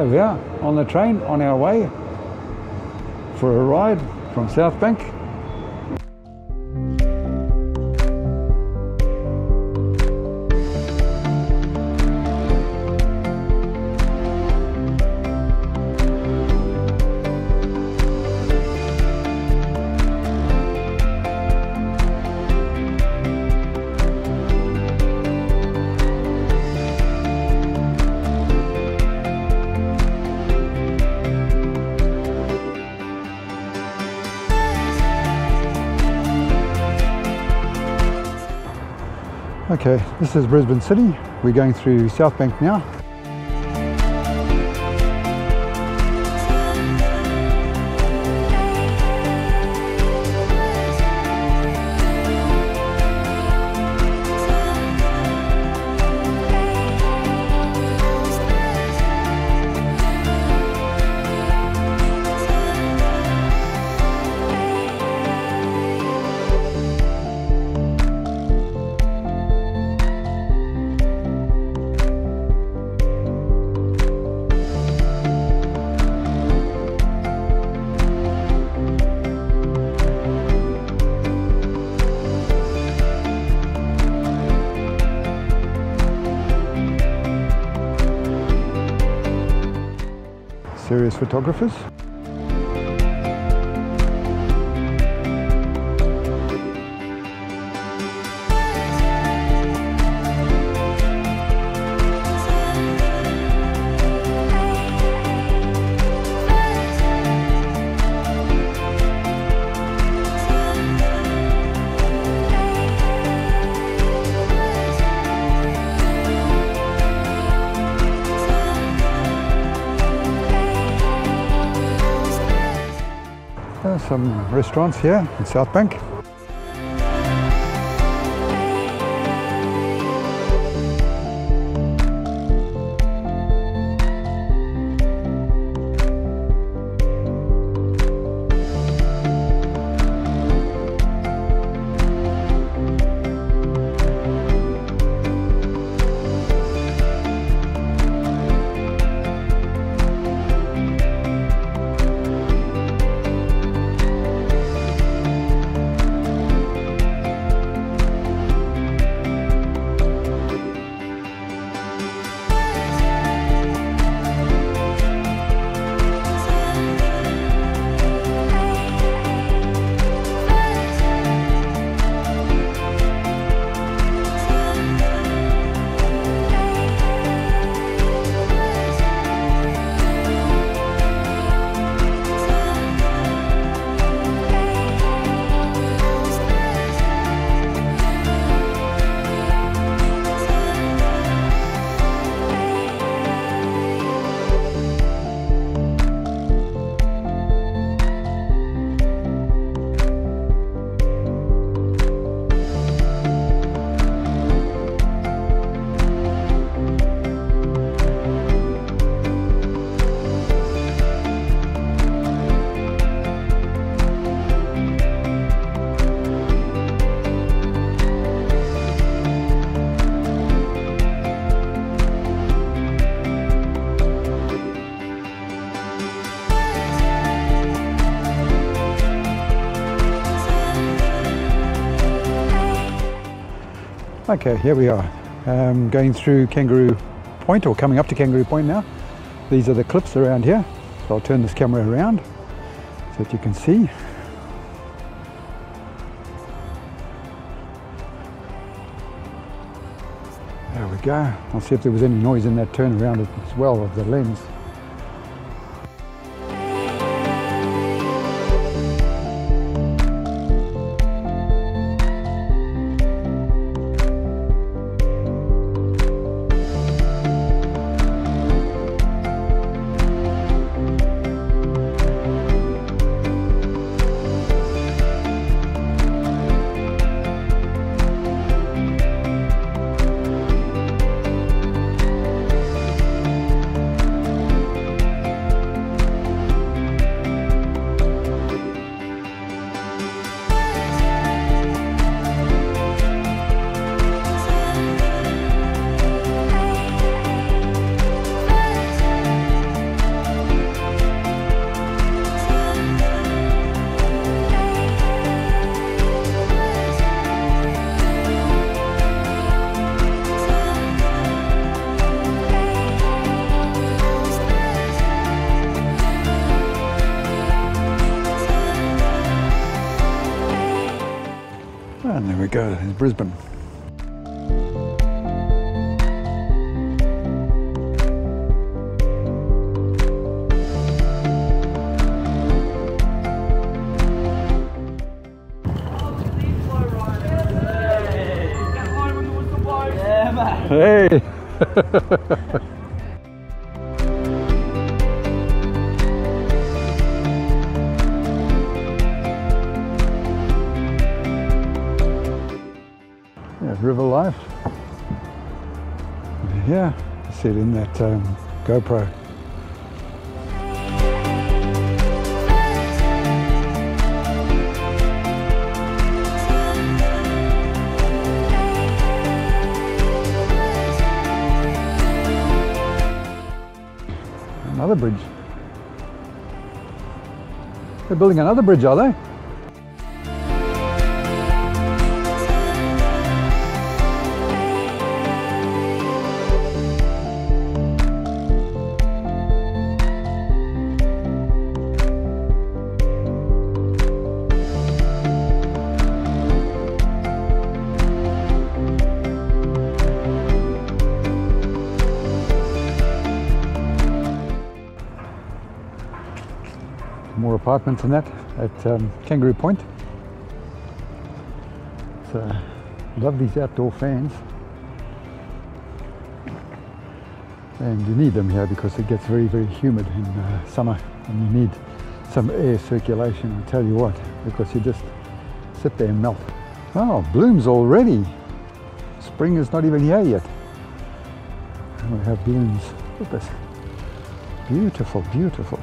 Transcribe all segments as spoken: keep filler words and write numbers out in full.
Here we are on the train on our way for a ride from South Bank. Okay, this is Brisbane City. We're going through South Bank now. Serious photographers. Some restaurants here in South Bank. Okay, here we are, um, going through Kangaroo Point, or coming up to Kangaroo Point now. These are the cliffs around here, so I'll turn this camera around so that you can see. There we go. I'll see if there was any noise in that turnaround as well of the lens. go, it's Brisbane. Hey! Yeah, river life. Yeah, I see it in that um, GoPro. Another bridge. They're building another bridge, are they? More apartments than that at um, Kangaroo Point. So, love these outdoor fans, and you need them here because it gets very very humid in uh, summer, and you need some air circulation, I'll tell you what, because you just sit there and melt. Oh, blooms already! Spring is not even here yet and we have blooms. Look at this, beautiful, beautiful.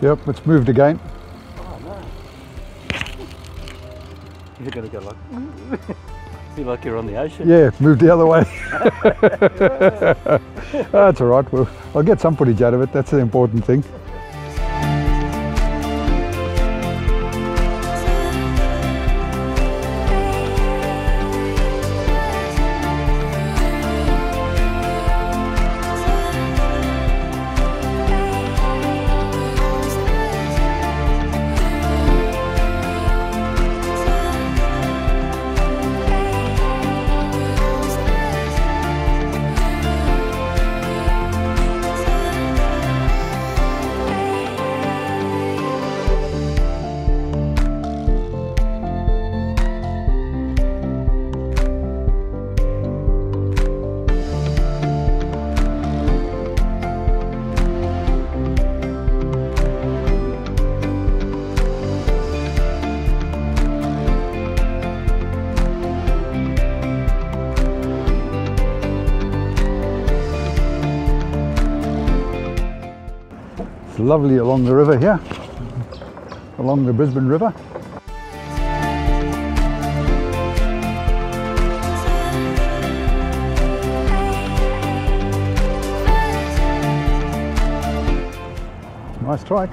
Yep, it's moved again. Oh no. You're going to go like... feel like you're on the ocean. Yeah, moved the other way. Oh, that's all right. Well, I'll get some footage out of it. That's the important thing. lovely along the river here, along the Brisbane River. Nice trike.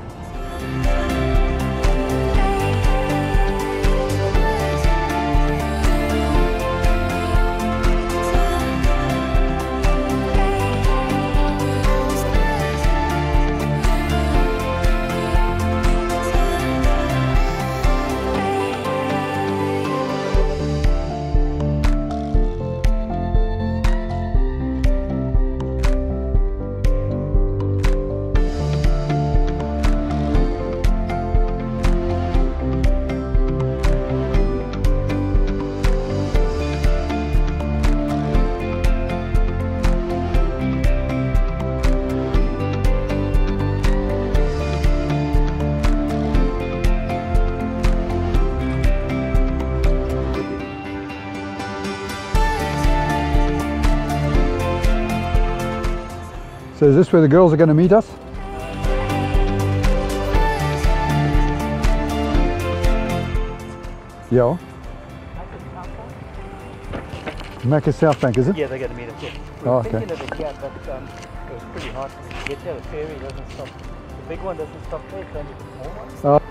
So is this where the girls are going to meet us? Yeah. Mac is South Bank, is it? Yeah, they're going to meet us. Yeah. We were thinking of it, yeah, but um, it was pretty hard to get there. The ferry doesn't stop. The big one doesn't stop there, it's only the small one.